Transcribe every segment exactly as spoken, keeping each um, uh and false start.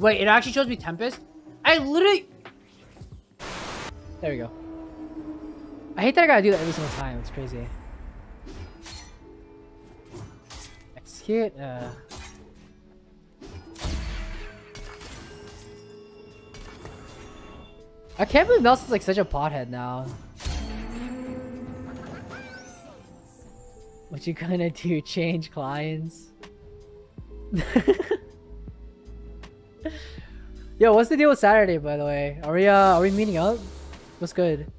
Wait, it actually shows me Tempest? I literally... There we go. I hate that I gotta do that every single time. It's crazy. Execute. Uh... I can't believe Nelson's like such a pothead now. What you gonna do? Change clients? Yo, what's the deal with Saturday, by the way? Are we uh, are we meeting up? What's good?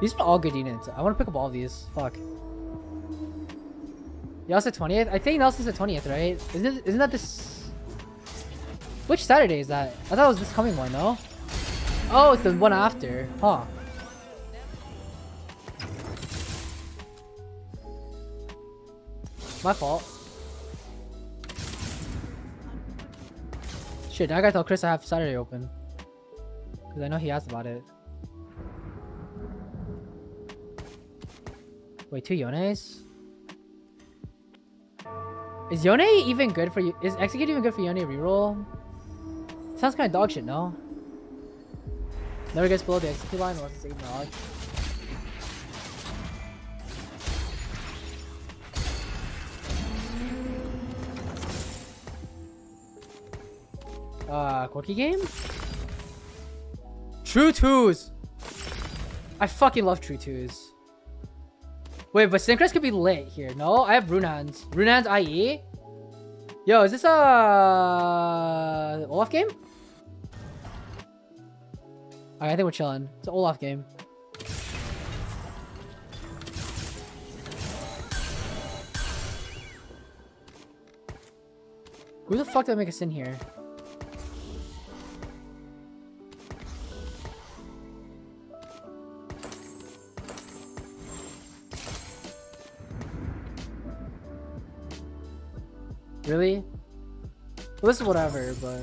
These are all good units. I want to pick up all these. Fuck. Y'all said twentieth? I think Nelson's the twentieth, right? Isn't it, isn't that this? Which Saturday is that? I thought it was this coming one, no? Oh, it's the one after. Huh. My fault. Shit, now I gotta tell Chris I have Saturday open. Because I know he asked about it. Wait, two Yones? Is Yone even good for you? Is Execute even good for Yone reroll? Sounds kind of dog shit, no? Never gets below the execute line unless it's acknowledged. Uh, Corki game? True twos! I fucking love true twos. Wait, but Synchros could be lit here. No, I have Runans. Runans I E? Yo, is this a... Uh, Olaf game? Alright, I think we're chilling. It's an Olaf game. Who the fuck did I make us in here? Really? Well, this is whatever, but...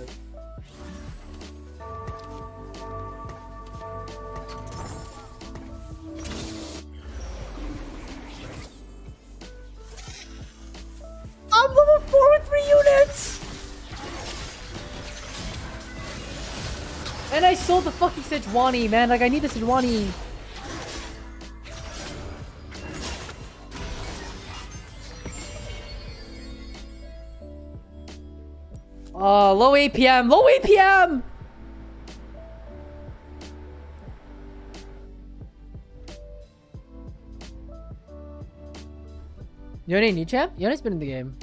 the fucking Sejuani, man. Like, I need the Sejuani. Oh, low A P M. Low A P M! Yone new champ? Yone's been in the game.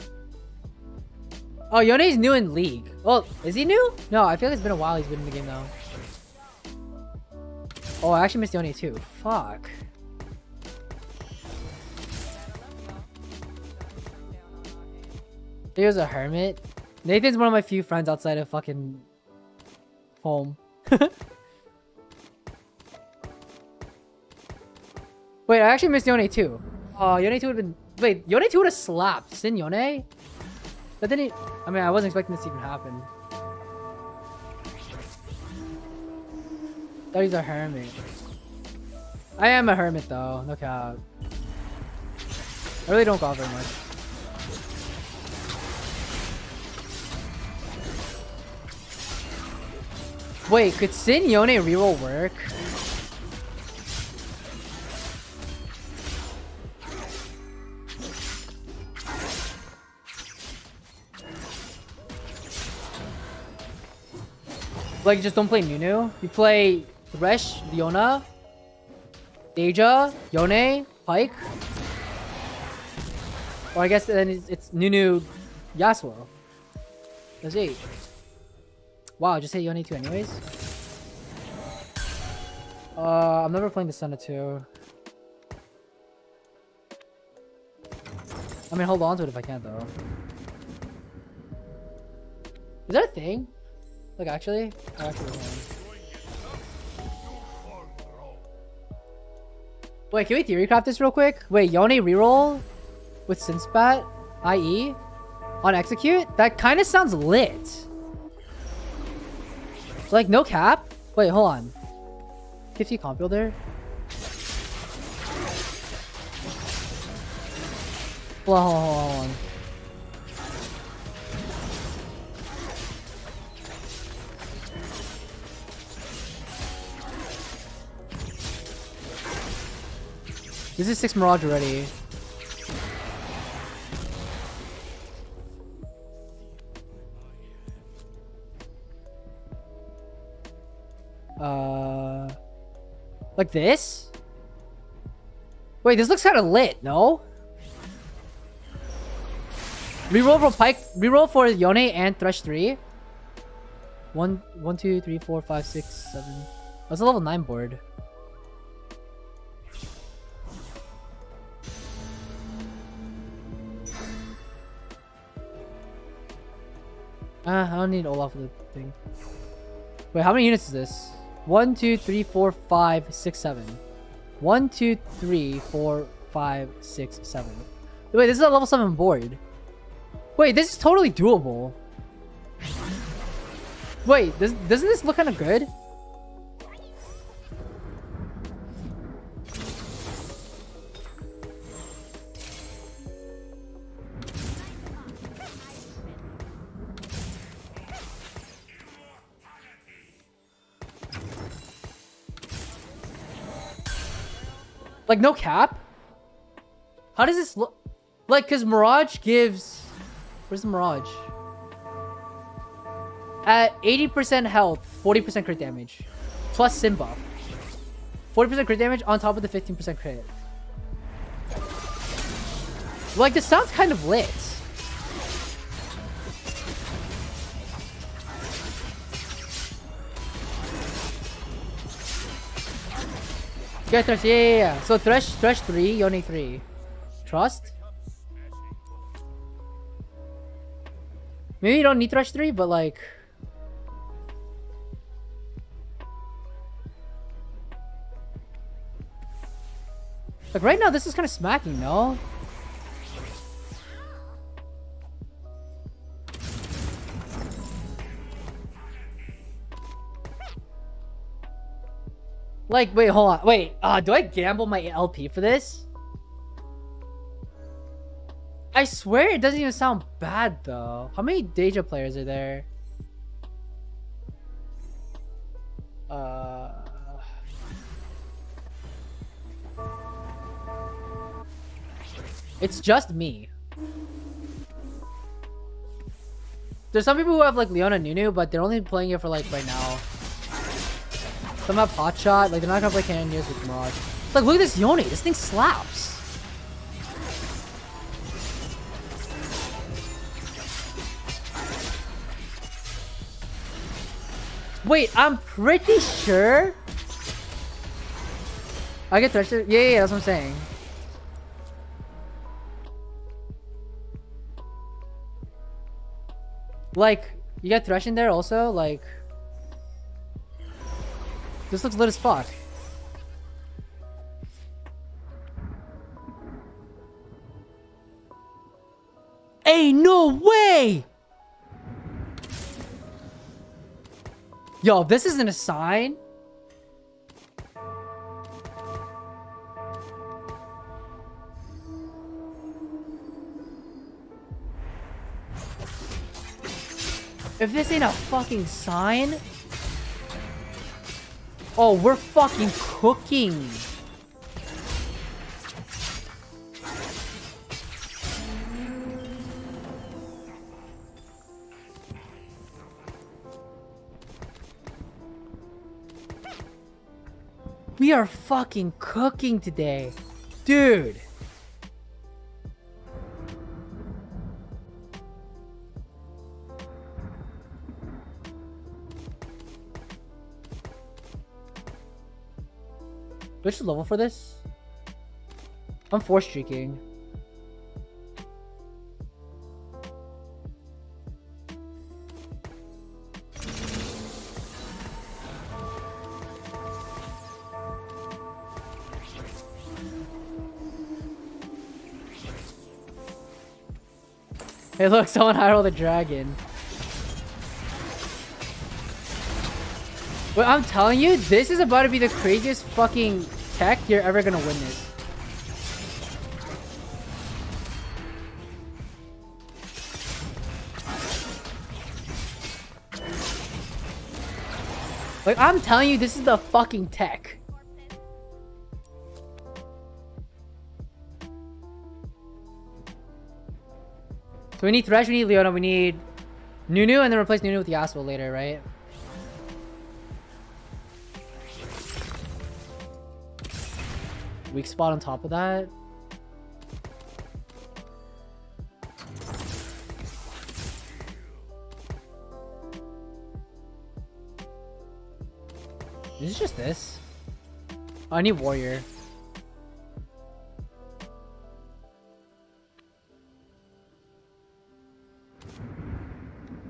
Oh, Yone's new in League. Well, is he new? No, I feel like it's been a while he's been in the game, though. Oh, I actually missed Yone too. Fuck. He was a hermit. Nathan's one of my few friends outside of fucking home. Wait, I actually missed Yone too. Oh, Yone two would have been. Wait, Yone two would have slapped Sin Yone? But then he. I mean, I wasn't expecting this to even happen. Thought he's a hermit. I am a hermit though, no cap. I really don't go out very much. Wait, could Sin Yone reroll work? Like, you just don't play Nunu. You play Thresh, Leona, Daeja, Yone, Pyke. Or I guess then it's, it's Nunu, Yasuo. That's eight. Wow, I just hit Yone two anyways. Uh, I'm never playing the Senna two. I mean, hold on to it if I can though. Is that a thing? Look, actually, I actually Wait, can we theorycraft this real quick? Wait, Yone reroll with Sinspat, I E, on execute? That kind of sounds lit. Like, no cap? Wait, hold on. fifty comp builder? Spawn. This is six Mirage already. Uh, like this? Wait, this looks kind of lit, no? Reroll for Pyke. Reroll for Yone and Thresh three. One, one, two, three, four, five, six, seven. That's a level nine board. Ah, I don't need Olaf for the thing. Wait, how many units is this? One, two, three, four, five, six, seven. One, two, three, four, five, six, seven. Wait, this is a level seven board. Wait, this is totally doable. Wait, does, doesn't this look kind of good? Like, no cap? How does this look? Like, because Mirage gives... Where's the Mirage? At eighty percent health, forty percent crit damage. Plus Sim buff. forty percent crit damage on top of the fifteen percent crit. Like, this sounds kind of lit. Yeah, Thresh, yeah, yeah, yeah. So Thresh, Thresh three, Yone three. Trust? Maybe you don't need Thresh three, but like... Like right now, this is kind of smacking, no? Like, wait, hold on. Wait, uh, do I gamble my L P for this? I swear it doesn't even sound bad, though. How many Daeja players are there? Uh... It's just me. There's some people who have, like, Leona Nunu, but they're only playing it for, like, right now. Some have Hotshot. Like, they're not gonna play Cannoneers with Mirage. Like, look at this Yone. This thing slaps. Wait, I'm pretty sure I get Thresh. Yeah, yeah, yeah, that's what I'm saying. Like, you got Thresh in there also? Like, this looks lit as fuck. Hey, no way! Yo, this isn't a sign. If this ain't a fucking sign... Oh, we're fucking cooking. We are fucking cooking today, dude. Do I just level for this? I'm force streaking. Hey look, someone high-rolled the dragon. But I'm telling you, this is about to be the craziest fucking tech you're ever gonna witness. Like, I'm telling you, this is the fucking tech. So we need Thresh, we need Leona, we need Nunu, and then replace Nunu with Yasuo later, right? Weak spot on top of that. Is it just this? Oh, I need warrior.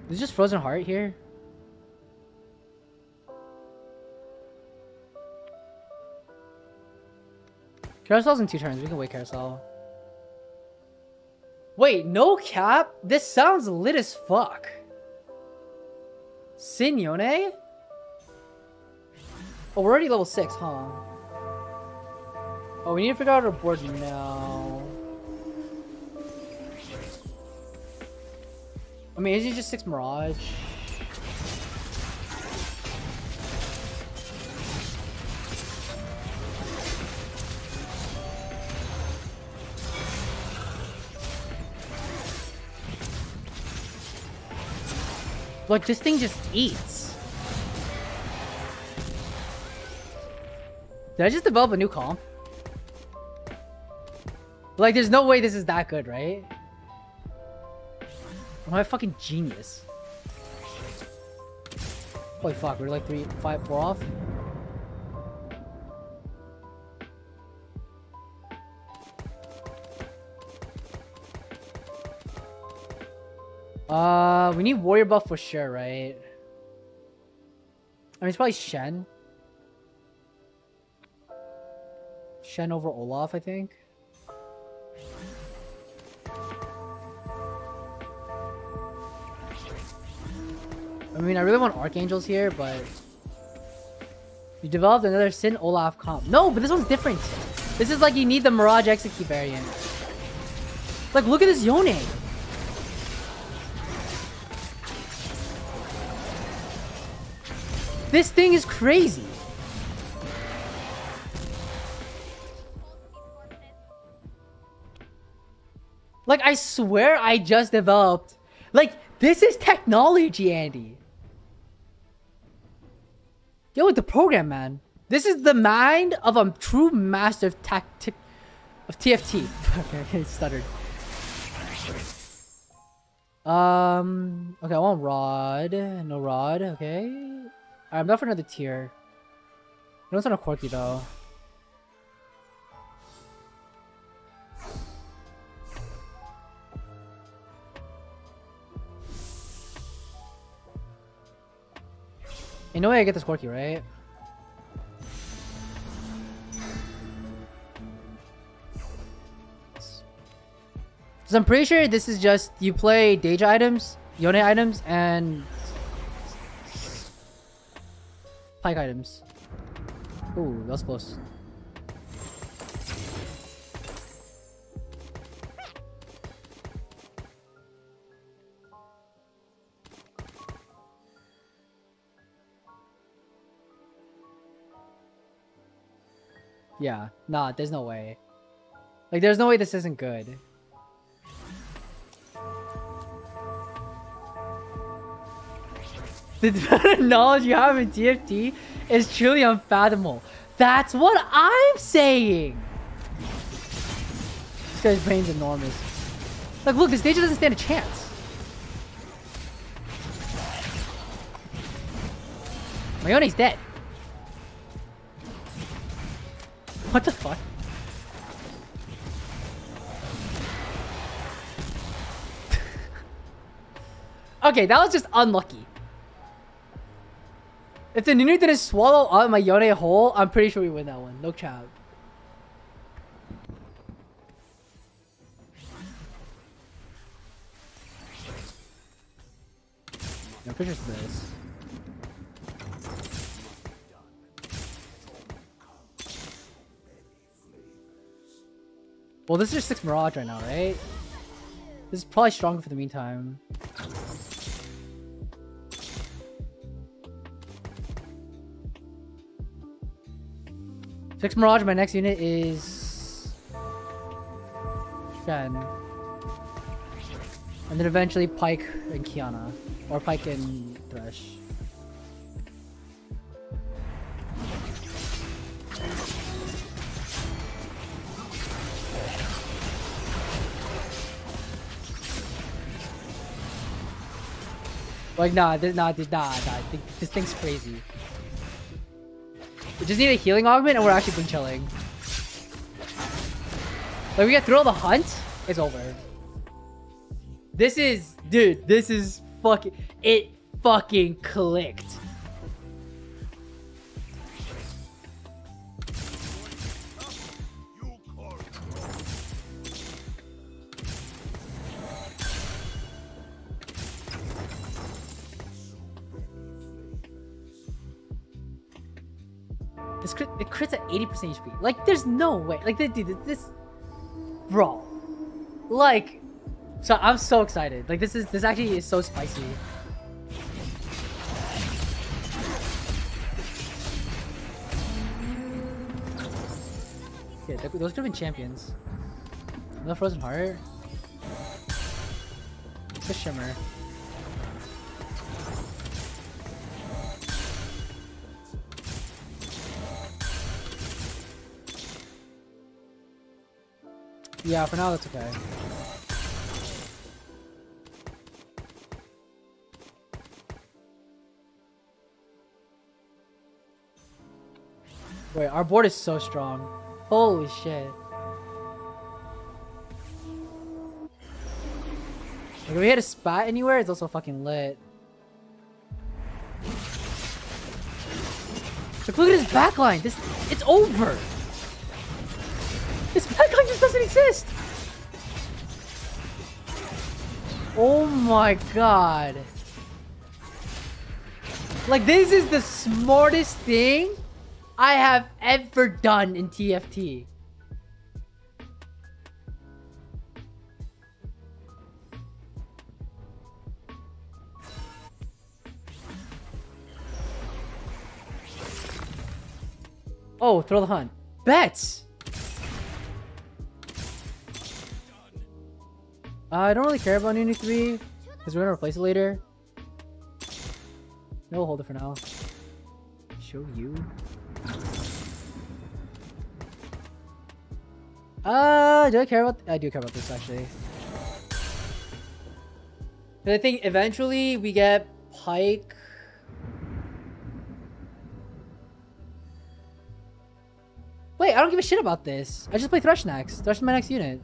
Is it just frozen heart here? Carousel's in two turns. We can wait carousel. Wait, no cap? This sounds lit as fuck. Sin Yone? Oh, we're already level six, huh? Oh, we need to figure out our board now. I mean, is he just six Mirage? Like, this thing just eats. Did I just develop a new comp? Like, there's no way this is that good, right? Am I a fucking genius? Holy fuck, we're like three, five, four off. Uh, we need warrior buff for sure, right? I mean, it's probably Shen. Shen over Olaf, I think. I mean, I really want Archangels here, but... You developed another Sin Olaf comp. No, but this one's different. This is like you need the Mirage Execute variant. Like, look at this Yone. This thing is crazy. Like, I swear I just developed... Like, this is technology, Andy. Yo, with the program, man. This is the mind of a true master of tactic... Of T F T. Okay, I stuttered. Um... Okay, I want Rod. No Rod, okay. Alright, I'm down for another tier. I don't sound a Corki though. Ain't no way I get this Corki, right? Because I'm pretty sure this is just you play Daeja items, Yone items, and Pyke items. Ooh, that was close. Yeah, nah, there's no way. Like, there's no way this isn't good. The amount of knowledge you have in T F T is truly unfathomable. That's what I'm saying! This guy's brain's enormous. Like, look, this Daeja doesn't stand a chance. My Yone's dead. What the fuck? Okay, that was just unlucky. If the Nunu didn't swallow up my Yone whole, I'm pretty sure we win that one. No cap. No pictures of this. Well, this is just six Mirage right now, right? This is probably stronger for the meantime. Six Mirage. My next unit is Shen. And then eventually Pyke and Kiana. Or Pyke and Thresh. Like, nah, this, nah, this, nah, nah, this thing's crazy. We just need a healing augment and we're actually been chilling. Like, we get through all the hunt, it's over. This is, dude, this is fucking, it fucking clicked. This crit, it crits at eighty percent H P. Like, there's no way. Like, dude, this, bro. Like, so I'm so excited. Like, this is this actually is so spicy. Yeah, those could have been champions. No Frozen Heart. It's a Shimmer. Yeah, for now that's okay. Wait, our board is so strong. Holy shit. Like, if we hit a spot anywhere, it's also fucking lit. Like, look at his backline. This, it's over. This backline just doesn't exist! Oh my god. Like, this is the smartest thing I have ever done in T F T. Oh, throw the hunt. Bets! Uh, I don't really care about Nunu three, because we're going to replace it later. No, we'll hold it for now. Show you. Uh, do I care about- I do care about this, actually. But I think eventually we get Pyke. Wait, I don't give a shit about this. I just play Thresh next. Thresh is my next unit.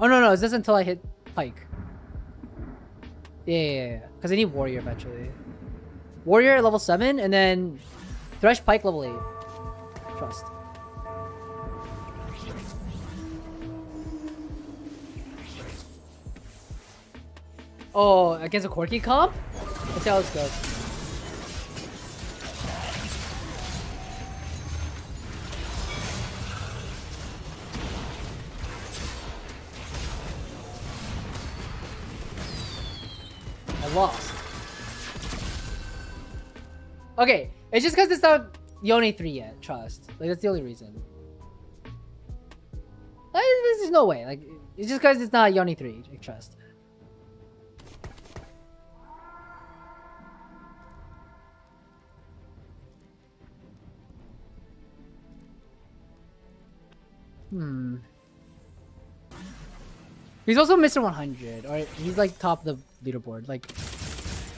Oh, no, no, is this until I hit Pyke? Yeah, yeah, yeah. Because I need Warrior eventually. Warrior at level seven, and then Thresh Pyke level eight. Trust. Oh, against a Corki comp? Let's see how this goes. Lost. Okay, it's just because it's not Yone three yet, trust. Like, that's the only reason. Like, there's no way. Like, it's just because it's not Yone three, like, trust. Hmm. He's also Mister one hundred, or he's like top of the leaderboard. Like,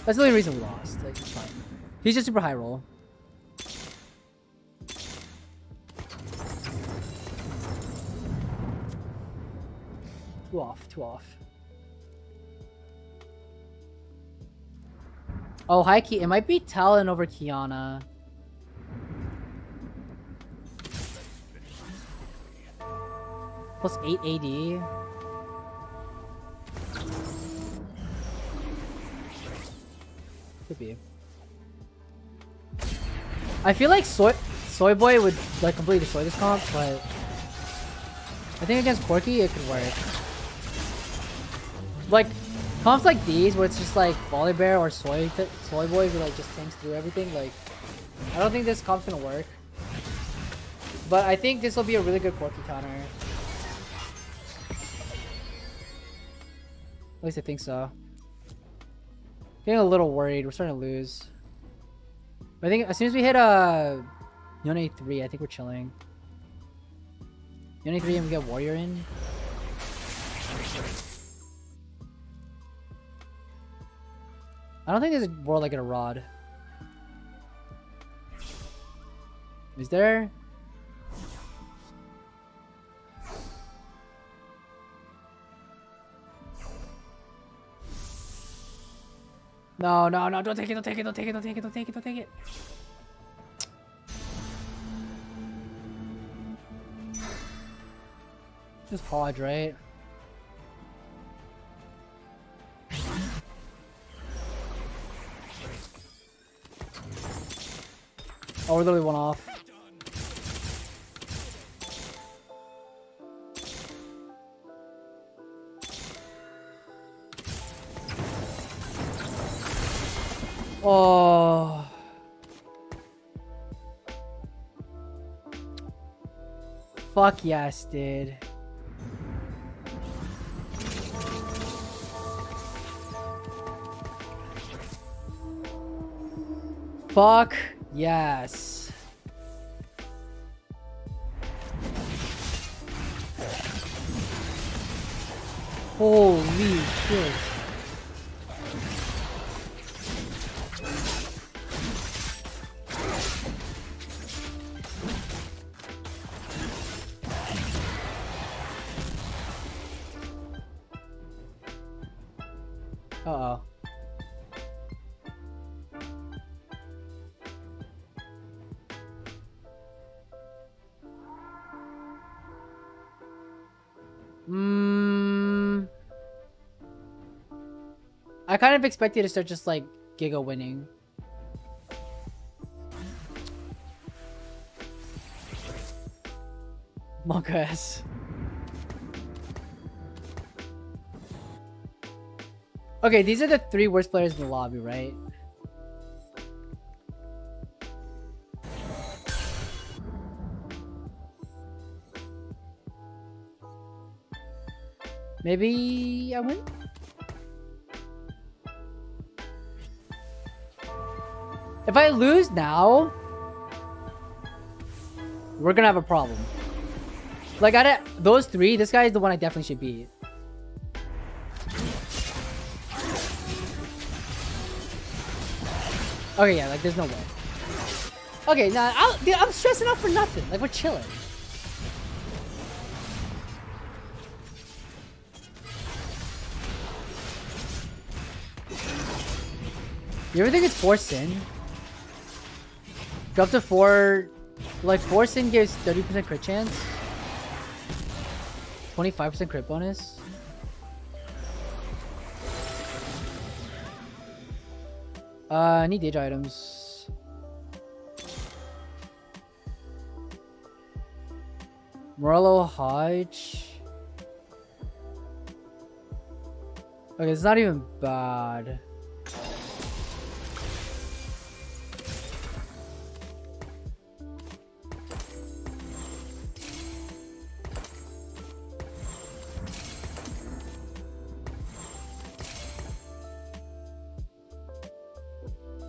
that's the only reason we lost. Like, it's fine. He's just super high roll. Two off, two off. Oh, hi, Ki. It might be Talon over Kiana. Plus eight A D. Could be. I feel like Soy Soy Boy would like completely destroy this comp, but I think against Corki it could work. Like comps like these where it's just like Volibear or Soy Soy Boy who like just tanks through everything, like I don't think this comp's gonna work. But I think this will be a really good Corki counter. At least I think so. Getting a little worried. We're starting to lose. But I think as soon as we hit uh, Yone three, I think we're chilling. Yone three and we get Warrior in. I don't think there's a world like a Rod. Is there? No, no, no, don't take it, don't take it, don't take it, don't take it, don't take it, don't take it. Just Hodge, right? Oh, we're literally one off. Oh. Fuck yes, dude. Fuck yes. Holy shit. Uh-oh. Mm. I kind of expected to start just like giga winning. Monk ass. Okay, these are the three worst players in the lobby, right? Maybe I win? If I lose now, we're gonna have a problem. Like, out of those three, this guy is the one I definitely should beat. Okay, yeah, like, there's no way. Okay, now, I'll, dude, I'm stressing out for nothing. Like, we're chilling. You ever think it's four Sin? Drop to four... Like, four Sin gives thirty percent crit chance. twenty-five percent crit bonus. Uh, I need Daeja items. Morello, Hodge. Okay, it's not even bad.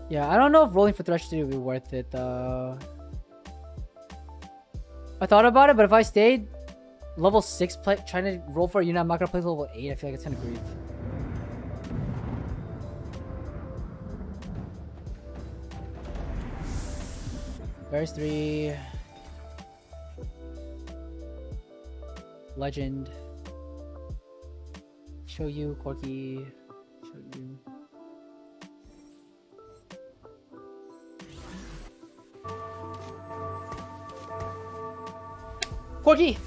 Yeah, I don't know if rolling for Thresh three would be worth it, though. I thought about it, but if I stayed level six, play, trying to roll for a unit, I'm not going to play level eight. I feel like it's kind of grief. There's three. Legend. Show you, Corki. Show you. Corki!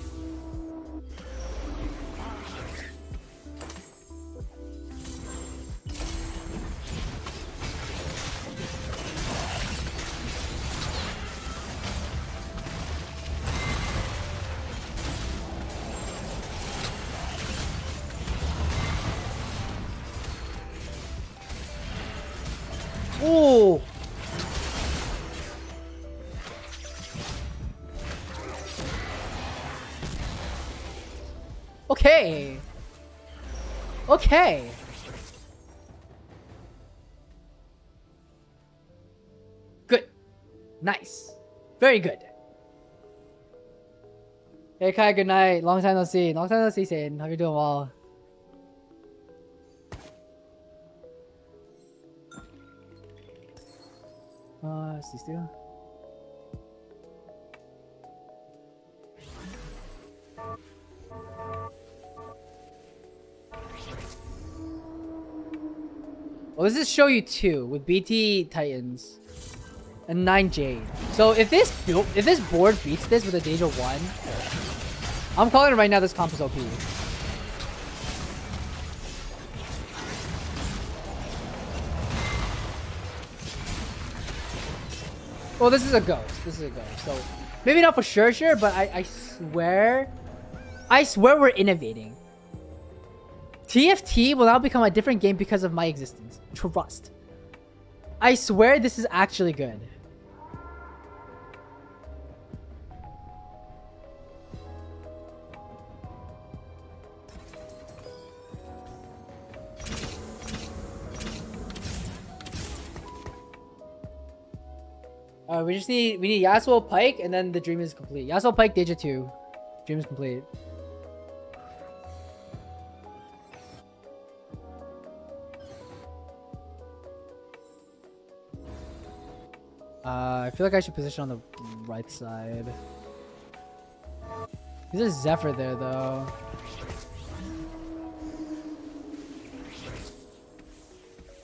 Oh! Okay. Okay. Good. Nice. Very good. Hey Kai, good night. Long time no see. Long time no see, Sin. Hope you're doing well. Uh, see still. Well, this is show you two with B T Titans and nine Jade. So if this build, if this board beats this with a Daeja one, I'm calling it right now. This comp is O P. Well, this is a ghost. This is a ghost. So maybe not for sure, sure, but I, I swear, I swear we're innovating. T F T will now become a different game because of my existence. Trust. I swear this is actually good. Alright, we just need we need Yasuo, Pyke, and then the dream is complete. Yasuo, Pyke, Daeja two. Dream is complete. Uh, I feel like I should position on the right side. There's a Zephyr there, though.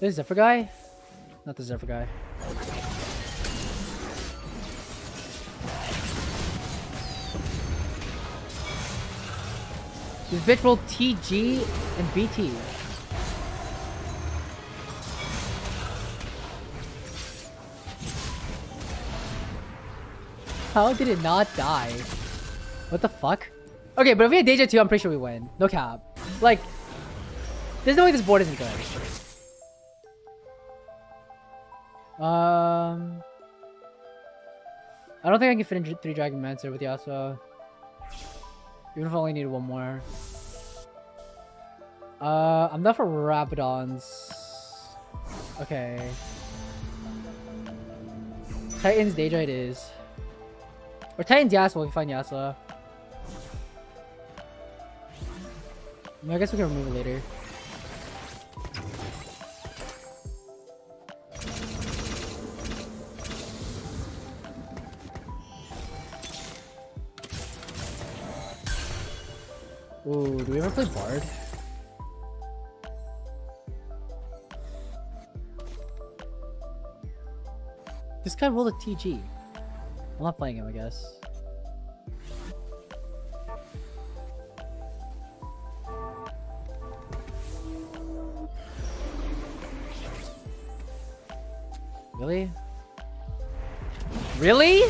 There's a Zephyr guy? Not the Zephyr guy. This bitch rolled T G and B T. How did it not die? What the fuck? Okay, but if we had Daeja two, I'm pretty sure we win. No cap. Like, there's no way this board isn't good. Um, I don't think I can fit in three Dragon Mancer with Yasuo. Even if I only need one more. Uh, I'm not for Rabadons. Okay. Titans Daeja it is. Or Titans Yasuo, we can find Yasuo. I mean, I guess we can remove it later. Ooh, do we ever play Bard? This guy rolled a T G. I'm not playing him, I guess. Really? Really?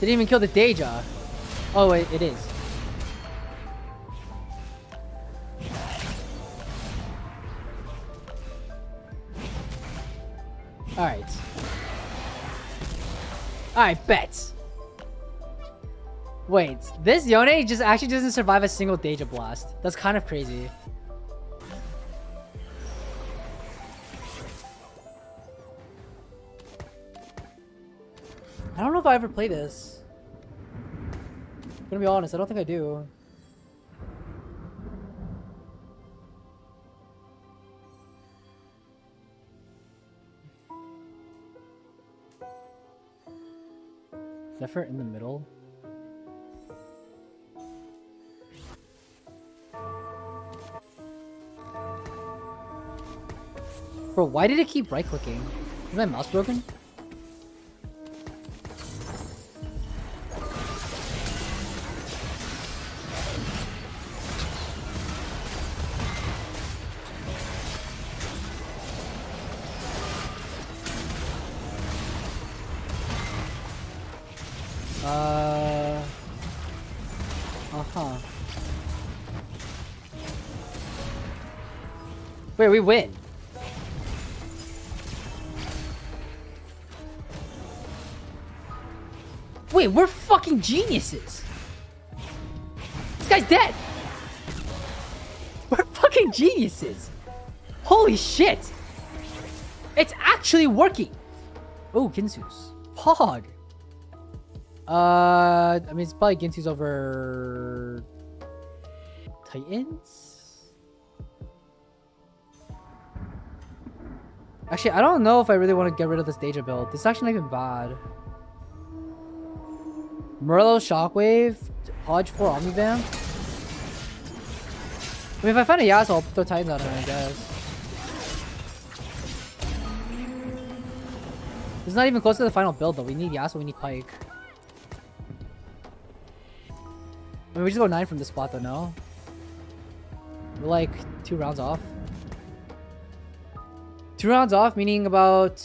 Didn't even kill the Daeja. Oh, wait, it is. Alright. Alright, bet. Wait, this Yone just actually doesn't survive a single Daeja blast. That's kind of crazy. I don't know if I ever play this. I'm gonna be honest, I don't think I do. Zephyr in the middle. Bro, why did it keep right clicking? Is my mouse broken? Uh... Uh-huh. Wait, we win! Wait, we're fucking geniuses. This guy's dead. We're fucking geniuses. Holy shit. It's actually working. Oh, Ginsu's. Pog. Uh, I mean, it's probably Ginsu's over Titans. Actually, I don't know if I really want to get rid of this Daeja build. This is actually not even bad. Morello Shockwave, Hodge four Omnivamp. I mean, if I find a Yasuo, I'll throw Titans on him, I guess. It's not even close to the final build though. We need Yasuo, we need Pyke. I mean, we just go nine from this spot though, no? We're like two rounds off. Two rounds off, meaning about...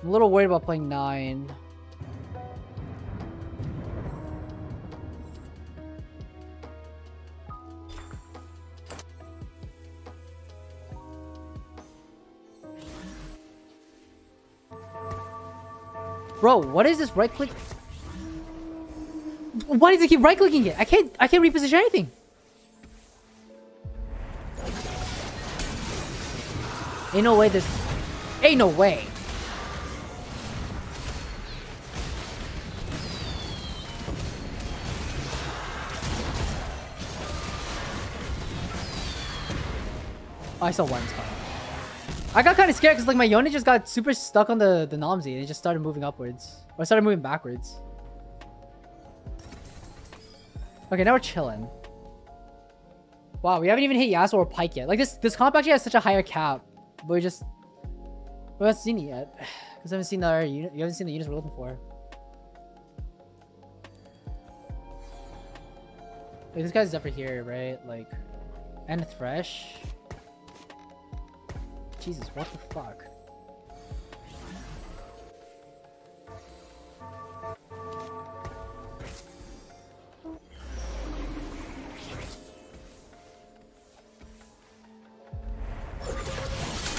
I'm a little worried about playing nine. Bro, what is this right click? Why does it keep right clicking it? I can't I can't reposition anything. Ain't no way this ain't no way. Oh, I saw one spot. I got kind of scared because like my Yone just got super stuck on the, the Namzi and it just started moving upwards. Or started moving backwards. Okay, now we're chilling. Wow, we haven't even hit Yasuo or Pyke yet. Like this this comp actually has such a higher cap. But we just... We haven't seen it yet. Because I haven't seen our unit, you haven't seen the units we're looking for. Like this guy's Zephyr here, right? Like... And Thresh. Jesus, what the fuck?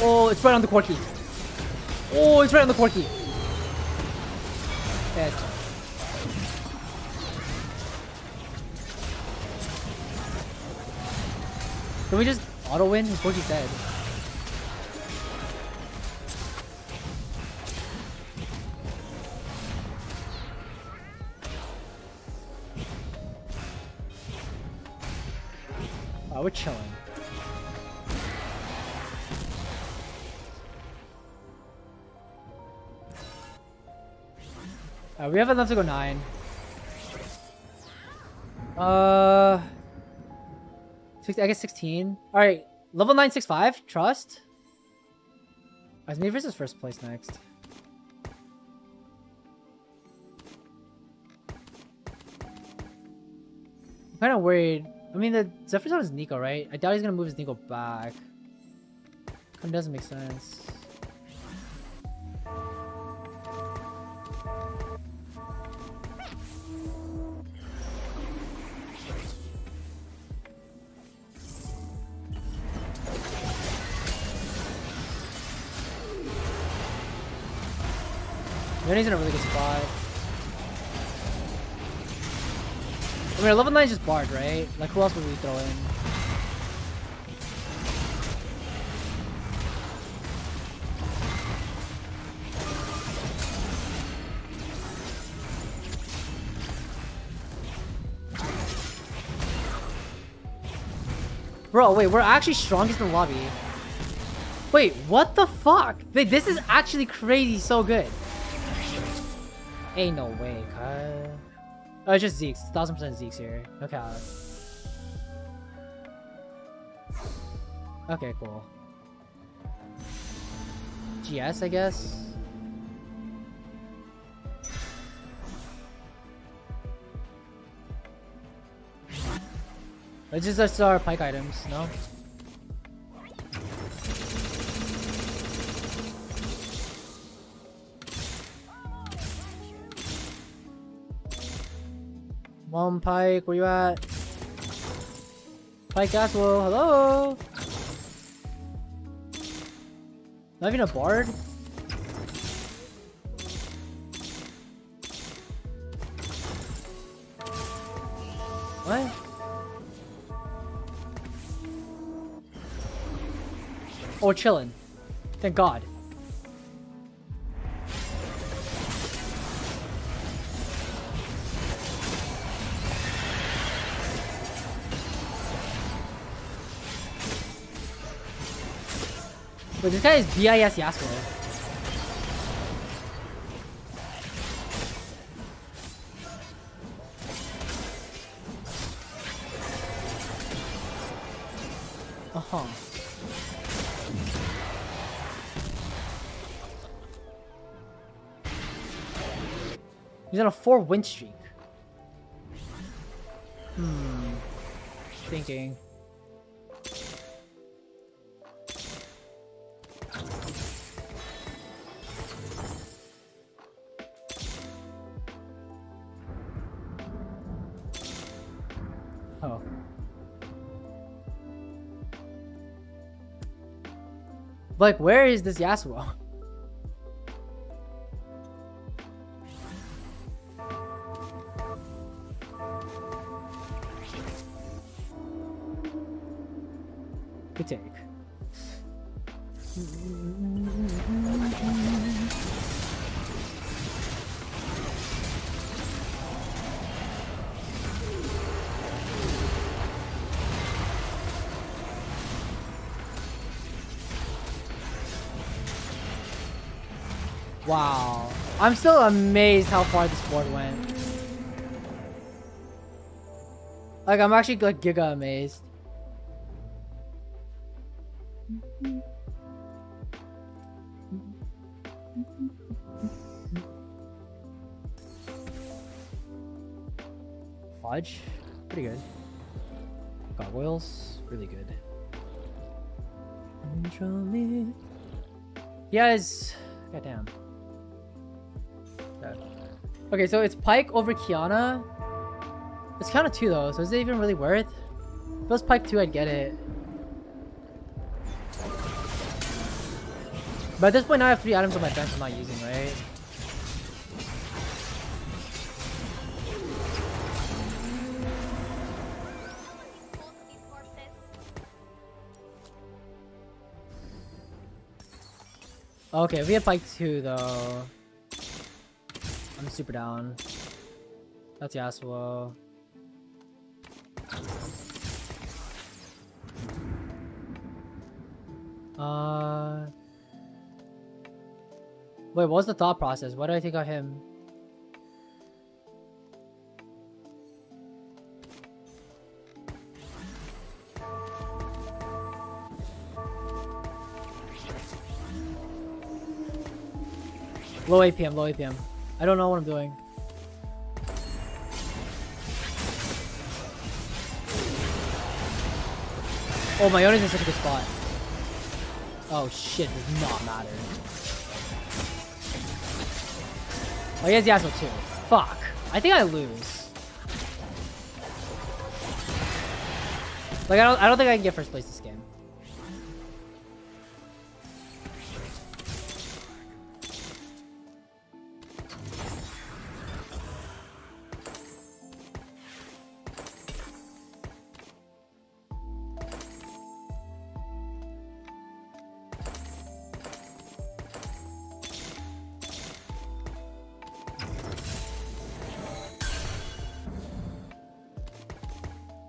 Oh, it's right on the Corki. Oh, it's right on the Corki. Dead. Can we just auto win? His Corki's dead. Oh, we're chilling. Alright, we have enough to go nine. Uh, six, I guess sixteen. Alright, level nine six five. Trust. I need versus first place next. I'm kind of worried. I mean, the Zephyr's on his Nico, right? I doubt he's gonna move his Nico back. It doesn't make sense. Yone's in a really good spot. I mean, level nine is just Bard, right? Like, who else would we throw in? Bro, wait, we're actually strongest in the lobby. Wait, what the fuck? Wait, this is actually crazy so good. Ain't no way, Kyle. Oh, it's just Zeke's. Thousand percent Zeke's here. Okay. Okay, cool. G S, I guess. Let's just let's our Pyke items, no? Mom, Pyke, where you at? Pyke Yasuo, hello? Not even a Bard? What? Or chillin'. Thank God. Wait, this guy is B I S Yasuo. Huh. He's on a four win streak. Hmm. Thinking. Oh. Like, where is this Yasuo? Good take. Wow. I'm still amazed how far this board went. Like, I'm actually like giga amazed. Hodge? Pretty good. Gargoyles? Really good. Yeah, it's... Goddamn. Okay, so it's Pyke over Kiana. It's Kiana two though, so is it even really worth? If it was Pyke two, I'd get it. But at this point, now I have three items on my bench I'm not using, right? Okay, we have Pyke two though. I'm super down. That's Yasuo. Uh... Wait, what was the thought process? Why did I take out him? Low A P M, low A P M. I don't know what I'm doing. Oh, my Yone's in such a good spot. Oh shit, does not matter. Oh, he has Yasuo too. Fuck. I think I lose. Like, I don't, I don't think I can get first place this game.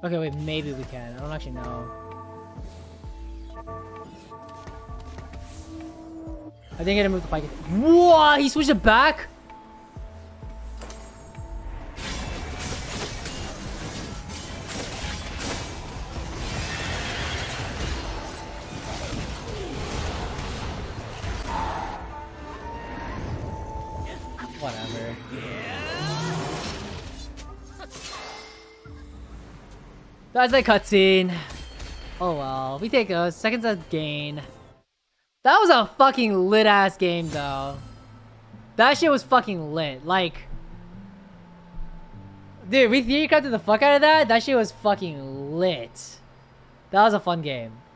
Okay, wait, maybe we can. I don't actually know. I think I didn't move the Pyke. Whoa, he switched it back? Whatever. That's the cutscene. Oh well, we take those seconds as gain. That was a fucking lit ass game though. That shit was fucking lit. Like, dude, we theorycrafted the fuck out of that. That shit was fucking lit. That was a fun game.